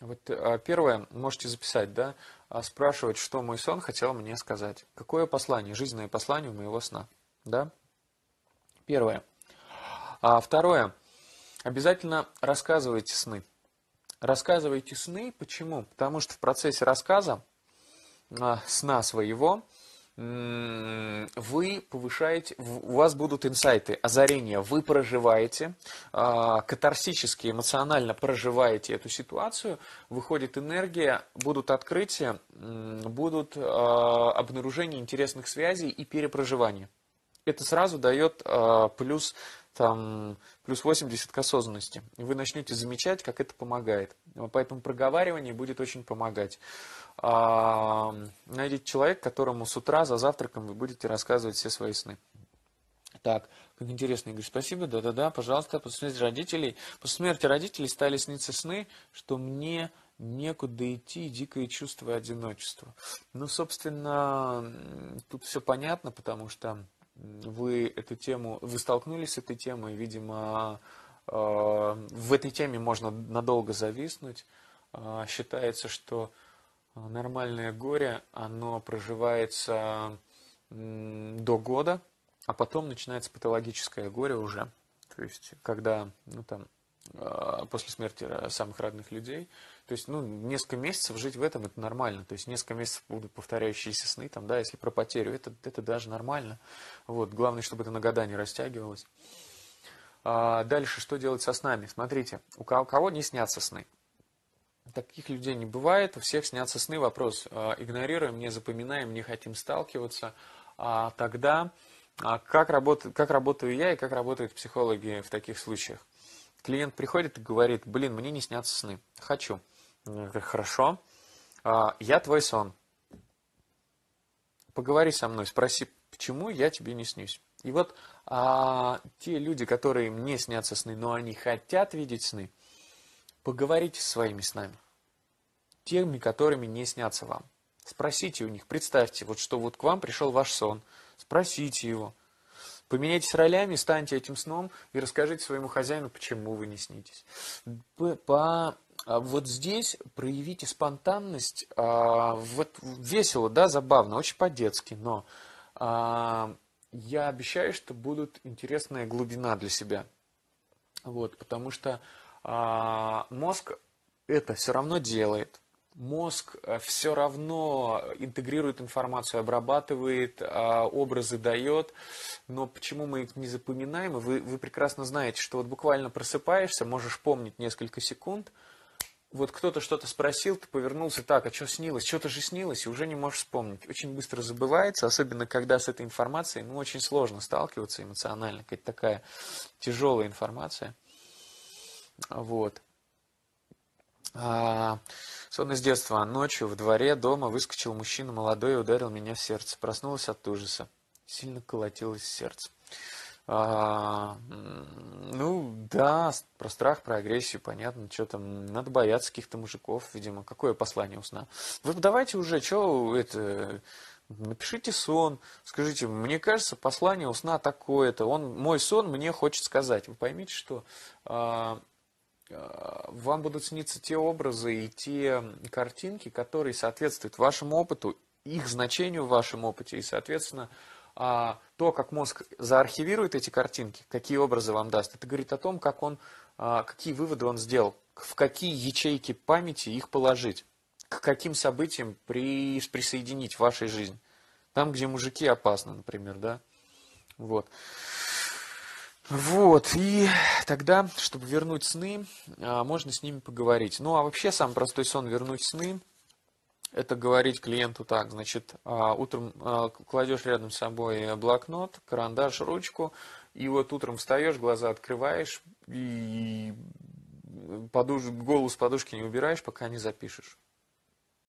Вот первое, можете записать, да, спрашивать, что мой сон хотел мне сказать. Какое послание, жизненное послание у моего сна, да? Первое. А второе, обязательно рассказывайте сны. Рассказывайте сны, почему? Потому что в процессе рассказа сна своего вы повышаете, у вас будут инсайты, озарения, вы проживаете, катарсически, эмоционально проживаете эту ситуацию, выходит энергия, будут открытия, будут обнаружения интересных связей и перепроживания. Это сразу дает плюс 80 к осознанности. И вы начнете замечать, как это помогает. Поэтому проговаривание будет очень помогать. Найдите человека, которому с утра за завтраком вы будете рассказывать все свои сны. Так, как интересно, Игорь, спасибо, да-да-да, пожалуйста, после смерти родителей стали сниться сны, что мне некуда идти, и дикое чувство одиночества. Ну, собственно, тут все понятно, потому что вы столкнулись с этой темой, видимо, в этой теме можно надолго зависнуть. Считается, что нормальное горе, оно проживается до года, а потом начинается патологическое горе уже. То есть, когда, после смерти самых родных людей, то есть, несколько месяцев жить в этом, это нормально, то есть, несколько месяцев будут повторяющиеся сны, если про потерю, это даже нормально, вот, главное, чтобы это на года не растягивалось. Дальше, что делать со снами? Смотрите, у кого не снятся сны? Таких людей не бывает, у всех снятся сны, вопрос, игнорируем, не запоминаем, не хотим сталкиваться, тогда как работаю я и как работают психологи в таких случаях? Клиент приходит и говорит, мне не снятся сны, хочу. Я говорю, хорошо, я твой сон. Поговори со мной, спроси, почему я тебе не снюсь. И вот те люди, которые не снятся сны, но они хотят видеть сны, поговорите со своими снами, теми, которыми не снятся вам. Спросите у них, представьте, что к вам пришел ваш сон, спросите его. Поменяйтесь ролями, станьте этим сном и расскажите своему хозяину, почему вы не снитесь. Вот здесь проявите спонтанность, весело, да, забавно, очень по-детски, но я обещаю, что будет интересная глубина для себя. Вот, потому что мозг это все равно делает. Мозг все равно интегрирует информацию, обрабатывает, образы дает. Но почему мы их не запоминаем? Вы прекрасно знаете, что буквально просыпаешься, можешь помнить несколько секунд. Кто-то что-то спросил, ты повернулся, а что снилось? Что-то же снилось, и уже не можешь вспомнить. Очень быстро забывается, особенно когда с этой информацией, очень сложно сталкиваться эмоционально. Какая-то такая тяжелая информация. Вот. Сон из детства. Ночью во дворе дома выскочил мужчина молодой и ударил меня в сердце. Проснулась от ужаса. Сильно колотилось сердце. Да, про страх, про агрессию, понятно, что там, надо бояться каких-то мужиков, видимо. Какое послание у сна? Вы давайте уже, напишите сон, скажите, мне кажется, послание у сна такое-то. Мой сон мне хочет сказать. Вы поймите, что вам будут сниться те образы и те картинки, которые соответствуют вашему опыту, их значению в вашем опыте, и, соответственно, то, как мозг заархивирует эти картинки, какие образы вам даст, это говорит о том, какие выводы он сделал, в какие ячейки памяти их положить, к каким событиям присоединить в вашей жизни. Там, где мужики опасны, например, да? И тогда, чтобы вернуть сны, можно с ними поговорить. Ну, а вообще, самый простой сон вернуть сны, это говорить клиенту так, утром кладешь рядом с собой блокнот, карандаш, ручку, и утром встаешь, глаза открываешь, и голос подушки не убираешь, пока не запишешь.